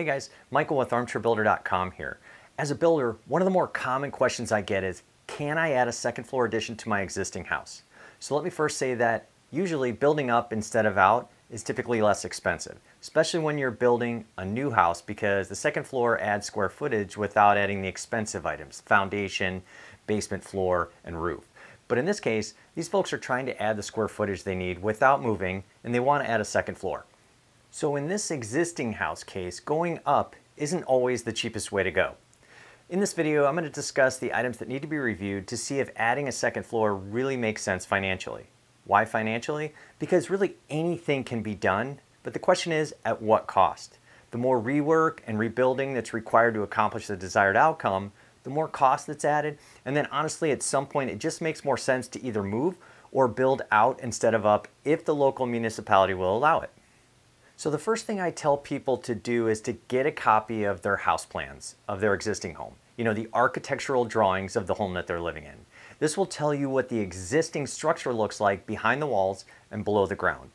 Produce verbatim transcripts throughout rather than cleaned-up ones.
Hey guys, Michael with armchair builder dot com here. As a builder, one of the more common questions I get is, can I add a second floor addition to my existing house? So let me first say that usually building up instead of out is typically less expensive, especially when you're building a new house because the second floor adds square footage without adding the expensive items, foundation, basement floor, and roof. But in this case, these folks are trying to add the square footage they need without moving, and they want to add a second floor. So in this existing house case, going up isn't always the cheapest way to go. In this video, I'm going to discuss the items that need to be reviewed to see if adding a second floor really makes sense financially. Why financially? Because really anything can be done, but the question is at what cost? The more rework and rebuilding that's required to accomplish the desired outcome, the more cost that's added, and then honestly at some point it just makes more sense to either move or build out instead of up if the local municipality will allow it. So the first thing I tell people to do is to get a copy of their house plans of their existing home. You know, the architectural drawings of the home that they're living in. This will tell you what the existing structure looks like behind the walls and below the ground.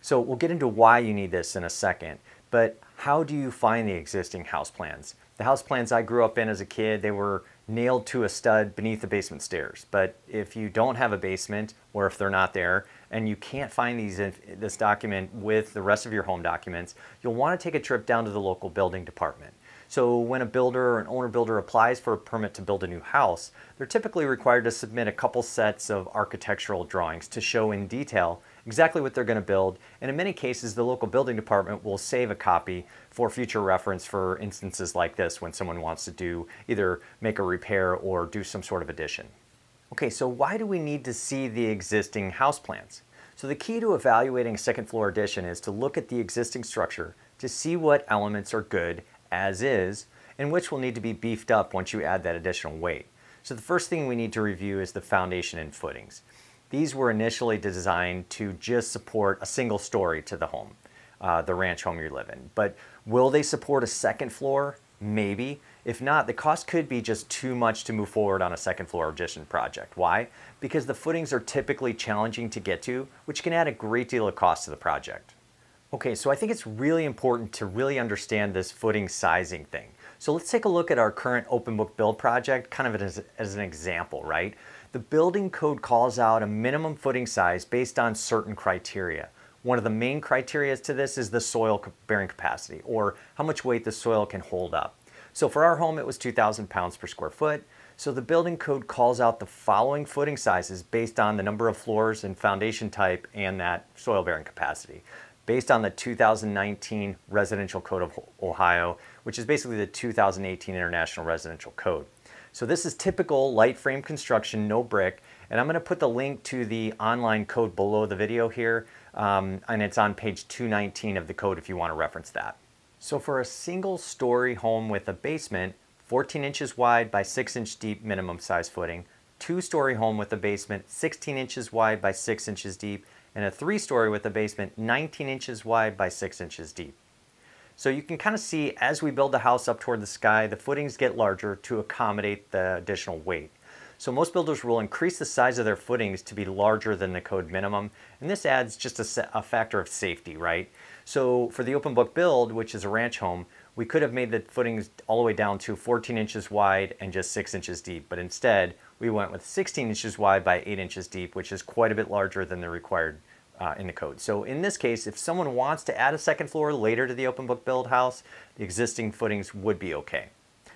So we'll get into why you need this in a second, but how do you find the existing house plans? The house plans I grew up in as a kid, they were nailed to a stud beneath the basement stairs. But if you don't have a basement, or if they're not there, and you can't find these in this document with the rest of your home documents, you'll want to take a trip down to the local building department. So when a builder or an owner builder applies for a permit to build a new house, they're typically required to submit a couple sets of architectural drawings to show in detail exactly what they're going to build, and in many cases the local building department will save a copy for future reference for instances like this when someone wants to do either make a repair or do some sort of addition. Okay, so why do we need to see the existing house plans? So the key to evaluating a second floor addition is to look at the existing structure to see what elements are good as is and which will need to be beefed up once you add that additional weight. So the first thing we need to review is the foundation and footings. These were initially designed to just support a single story to the home, uh, the ranch home you live in. But will they support a second floor? Maybe. If not, the cost could be just too much to move forward on a second floor addition project. Why? Because the footings are typically challenging to get to, which can add a great deal of cost to the project. Okay, so I think it's really important to really understand this footing sizing thing. So let's take a look at our current open book build project, kind of as, as an example, right? The building code calls out a minimum footing size based on certain criteria. One of the main criteria to this is the soil bearing capacity, or how much weight the soil can hold up. So for our home, it was two thousand pounds per square foot. So the building code calls out the following footing sizes based on the number of floors and foundation type and that soil bearing capacity. Based on the two thousand nineteen Residential Code of Ohio, which is basically the two thousand eighteen International Residential Code. So this is typical light frame construction, no brick, and I'm going to put the link to the online code below the video here, um, and it's on page two nineteen of the code if you want to reference that. So for a single story home with a basement, fourteen inches wide by six inch deep minimum size footing, two story home with a basement, sixteen inches wide by six inches deep, and a three story with a basement, nineteen inches wide by six inches deep. So you can kind of see as we build the house up toward the sky, the footings get larger to accommodate the additional weight. So most builders will increase the size of their footings to be larger than the code minimum. And this adds just a, a factor of safety, right? So for the open book build, which is a ranch home, we could have made the footings all the way down to fourteen inches wide and just six inches deep. But instead we went with sixteen inches wide by eight inches deep, which is quite a bit larger than the required Uh, in the code. So in this case, if someone wants to add a second floor later to the open book build house, the existing footings would be okay.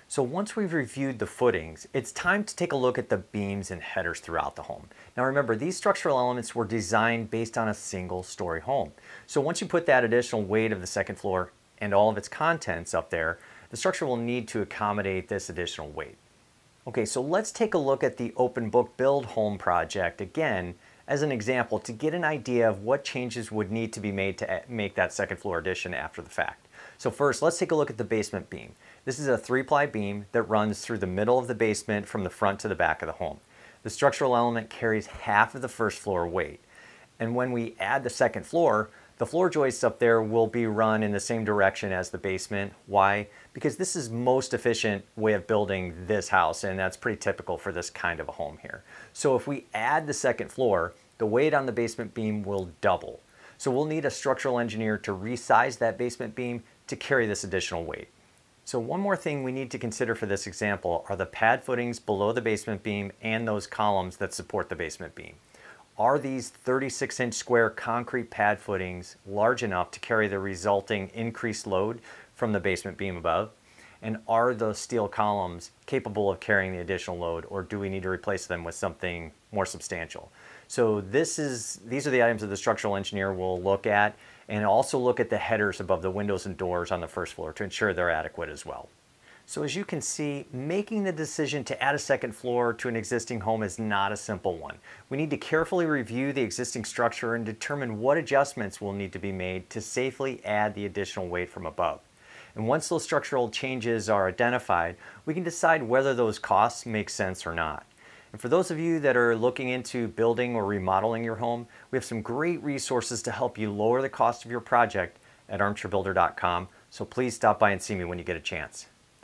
So once we've reviewed the footings, it's time to take a look at the beams and headers throughout the home. Now remember, these structural elements were designed based on a single story home. So once you put that additional weight of the second floor and all of its contents up there, the structure will need to accommodate this additional weight. Okay, so let's take a look at the open book build home project again as an example to get an idea of what changes would need to be made to make that second floor addition after the fact. So first, let's take a look at the basement beam. This is a three ply beam that runs through the middle of the basement from the front to the back of the home. The structural element carries half of the first floor weight. And when we add the second floor, the floor joists up there will be run in the same direction as the basement. Why? Because this is most efficient way of building this house, and that's pretty typical for this kind of a home here. So if we add the second floor, the weight on the basement beam will double. So we'll need a structural engineer to resize that basement beam to carry this additional weight. So one more thing we need to consider for this example are the pad footings below the basement beam and those columns that support the basement beam. Are these thirty-six inch square concrete pad footings large enough to carry the resulting increased load from the basement beam above? And are those steel columns capable of carrying the additional load, or do we need to replace them with something more substantial? So this is, these are the items that the structural engineer will look at, and also look at the headers above the windows and doors on the first floor to ensure they're adequate as well. So as you can see, making the decision to add a second floor to an existing home is not a simple one. We need to carefully review the existing structure and determine what adjustments will need to be made to safely add the additional weight from above. And once those structural changes are identified, we can decide whether those costs make sense or not. And for those of you that are looking into building or remodeling your home, we have some great resources to help you lower the cost of your project at armchair builder dot com. So please stop by and see me when you get a chance.